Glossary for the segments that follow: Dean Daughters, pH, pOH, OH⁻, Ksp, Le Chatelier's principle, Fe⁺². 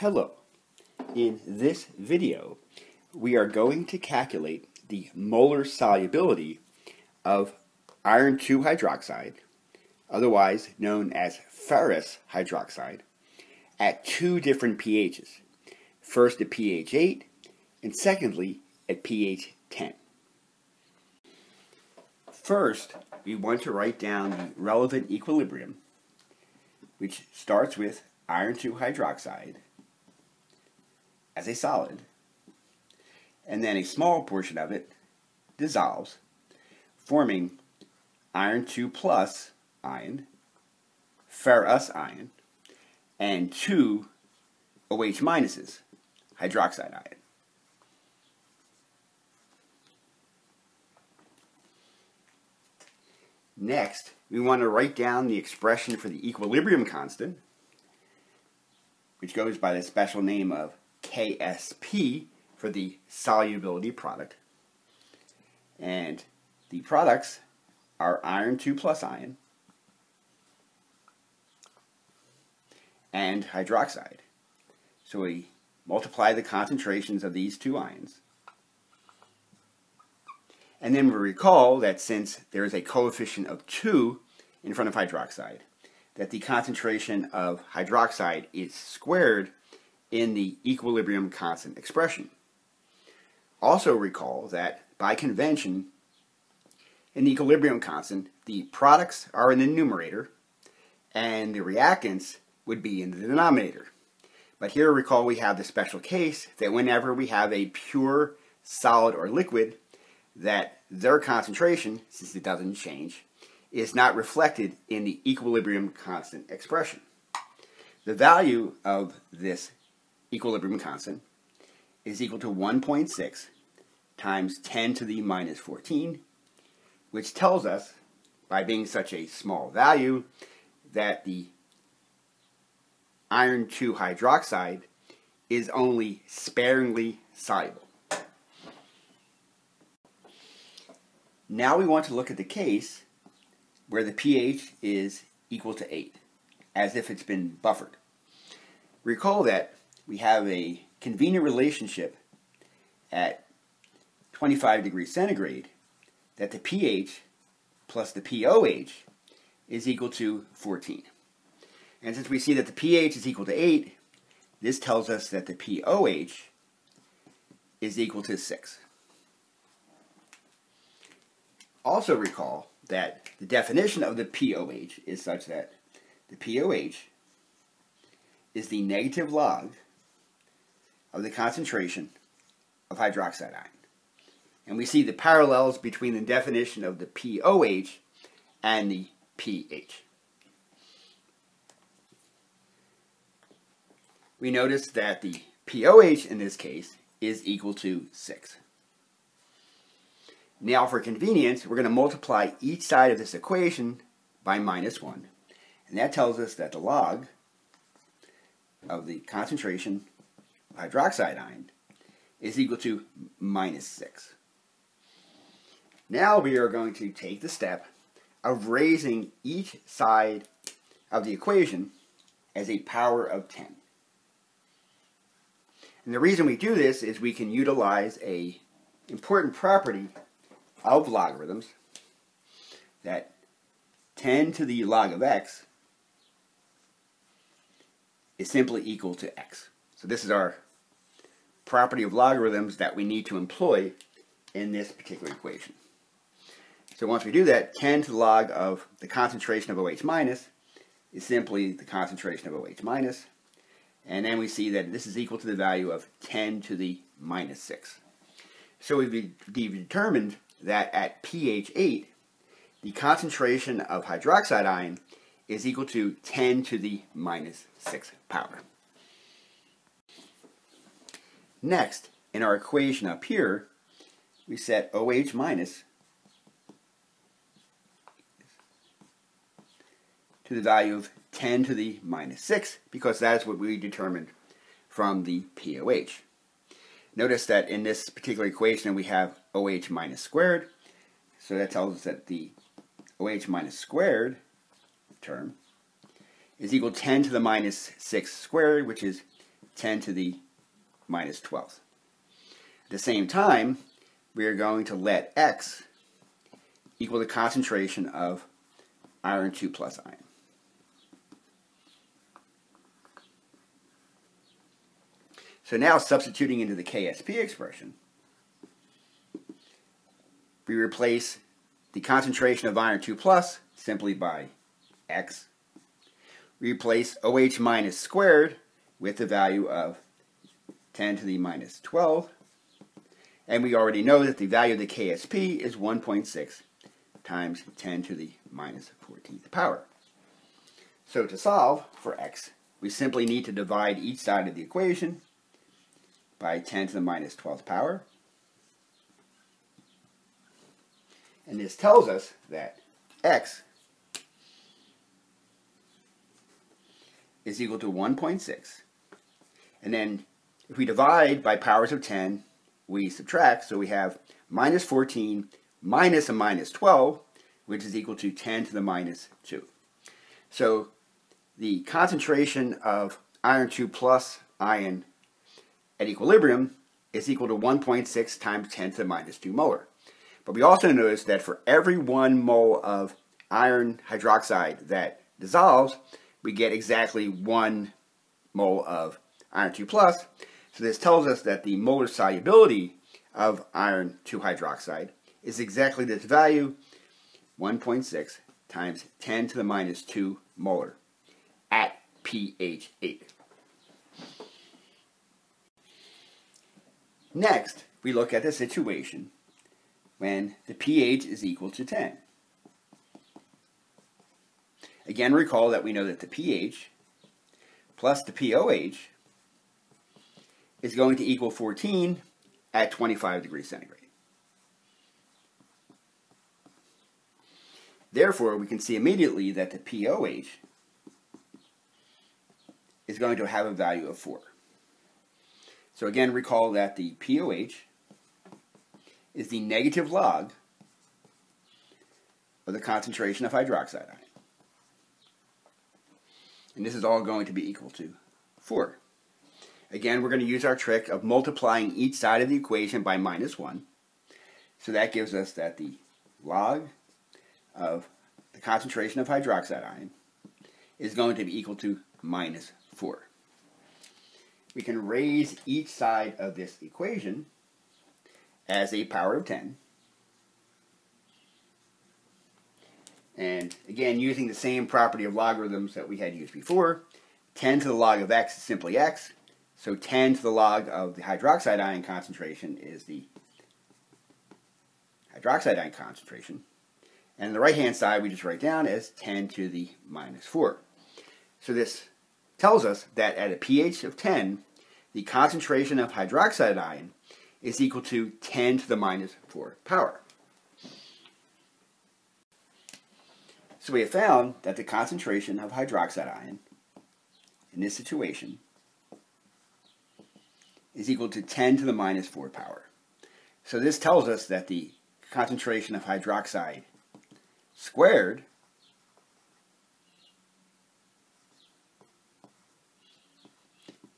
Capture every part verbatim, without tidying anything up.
Hello. In this video, we are going to calculate the molar solubility of iron two hydroxide, otherwise known as ferrous hydroxide, at two different pHs. First at pH eight, and secondly at pH ten. First, we want to write down the relevant equilibrium, which starts with iron two hydroxide as a solid, and then a small portion of it dissolves, forming iron two plus ion, ferrous ion, and two OH minuses, hydroxide ion. Next, we want to write down the expression for the equilibrium constant, which goes by the special name of Ksp for the solubility product, and the products are iron two plus ion and hydroxide. So we multiply the concentrations of these two ions, and then we recall that since there is a coefficient of two in front of hydroxide, that the concentration of hydroxide is squared in the equilibrium constant expression. Also recall that by convention, in the equilibrium constant, the products are in the numerator and the reactants would be in the denominator. But here, recall, we have the special case that whenever we have a pure solid or liquid, that their concentration, since it doesn't change, is not reflected in the equilibrium constant expression. The value of this equilibrium constant is equal to one point six times ten to the minus fourteen, which tells us, by being such a small value, that the iron two hydroxide is only sparingly soluble. Now we want to look at the case where the pH is equal to eight, as if it's been buffered. Recall that we have a convenient relationship at twenty-five degrees centigrade that the pH plus the pOH is equal to fourteen. And since we see that the pH is equal to eight, this tells us that the pOH is equal to six. Also recall that the definition of the pOH is such that the pOH is the negative log of the concentration of hydroxide ion. And we see the parallels between the definition of the pOH and the pH. We notice that the pOH in this case is equal to six. Now, for convenience, we're going to multiply each side of this equation by minus one. And that tells us that the log of the concentration of hydroxide ion is equal to minus six. Now we are going to take the step of raising each side of the equation as a power of ten. And the reason we do this is we can utilize an important property of logarithms, that ten to the log of x is simply equal to x. So this is our property of logarithms that we need to employ in this particular equation. So once we do that, ten to the log of the concentration of OH minus is simply the concentration of OH minus, and then we see that this is equal to the value of ten to the minus six. So we've determined that at pH eight, the concentration of hydroxide ion is equal to ten to the minus six power. Next, in our equation up here, we set OH minus to the value of ten to the minus six, because that's what we determined from the pOH. Notice that in this particular equation we have OH minus squared, so that tells us that the OH minus squared term is equal to ten to the minus six squared, which is ten to the minus twelfth. At the same time, we are going to let X equal the concentration of iron two plus iron. So now, substituting into the K S P expression, we replace the concentration of iron two plus simply by X. We replace OH minus squared with the value of ten to the minus twelve. And we already know that the value of the K S P is one point six times ten to the minus fourteenth power. So to solve for X, we simply need to divide each side of the equation by ten to the minus twelfth power. And this tells us that X is equal to one point six. And then if we divide by powers of ten, we subtract, so we have minus fourteen minus a minus twelve, which is equal to ten to the minus two. So the concentration of iron two plus iron at equilibrium is equal to one point six times ten to the minus two molar. But we also notice that for every one mole of iron hydroxide that dissolves, we get exactly one mole of iron two plus. So this tells us that the molar solubility of iron two hydroxide is exactly this value, one point six times ten to the minus two molar at pH eight. Next, we look at the situation when the pH is equal to ten. Again, recall that we know that the pH plus the pOH is going to equal fourteen at twenty-five degrees centigrade. Therefore, we can see immediately that the pOH is going to have a value of four. So again, recall that the pOH is the negative log of the concentration of hydroxide ion. And this is all going to be equal to four. Again, we're going to use our trick of multiplying each side of the equation by minus one. So that gives us that the log of the concentration of hydroxide ion is going to be equal to minus four. We can raise each side of this equation as a power of ten. And again, using the same property of logarithms that we had used before, ten to the log of X is simply X. So ten to the log of the hydroxide ion concentration is the hydroxide ion concentration. And the right-hand side we just write down as ten to the minus four. So this tells us that at a pH of ten, the concentration of hydroxide ion is equal to ten to the minus four power. So we have found that the concentration of hydroxide ion in this situation is equal to ten to the minus four power. So this tells us that the concentration of hydroxide squared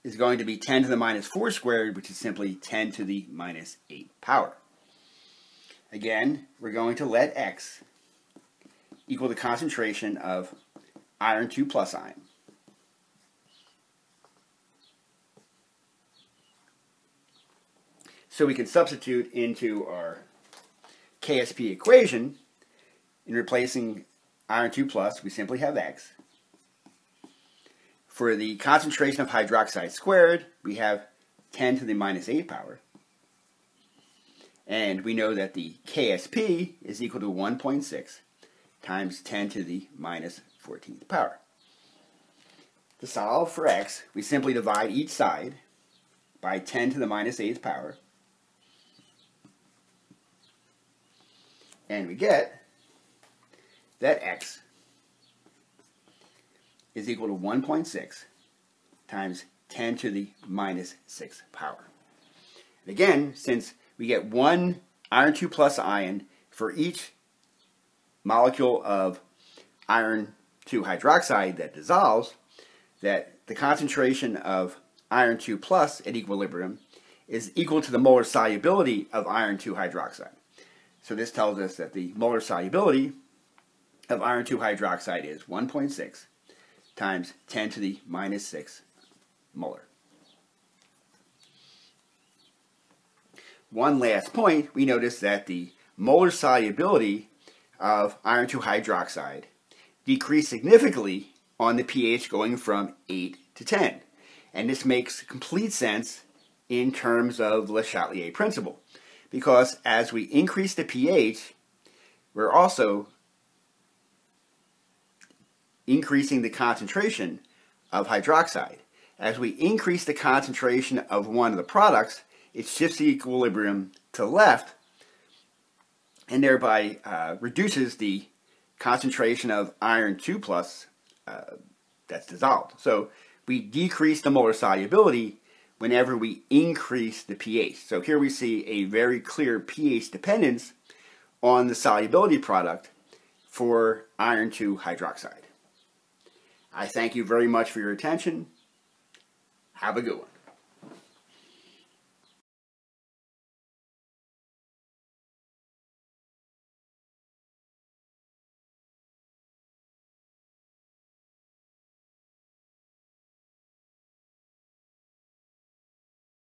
is going to be ten to the minus four squared, which is simply ten to the minus eight power. Again, we're going to let X equal the concentration of iron two plus ion. So we can substitute into our K S P equation, in replacing iron two plus, we simply have X. For the concentration of hydroxide squared, we have ten to the minus eight power. And we know that the K S P is equal to one point six times ten to the minus fourteenth power. To solve for X, we simply divide each side by ten to the minus eighth power. And we get that X is equal to one point six times ten to the minus six power. And again, since we get one iron two plus ion for each molecule of iron two hydroxide that dissolves, that the concentration of iron two plus at equilibrium is equal to the molar solubility of iron two hydroxide. So this tells us that the molar solubility of iron two hydroxide is one point six times ten to the minus six molar. One last point, we notice that the molar solubility of iron two hydroxide decreased significantly on the pH going from eight to ten. And this makes complete sense in terms of Le Chatelier's principle, because as we increase the pH, we're also increasing the concentration of hydroxide. As we increase the concentration of one of the products, it shifts the equilibrium to the left and thereby uh, reduces the concentration of iron two plus uh, that's dissolved. So we decrease the molar solubility whenever we increase the pH. So here we see a very clear pH dependence on the solubility product for iron two hydroxide. I thank you very much for your attention. Have a good one.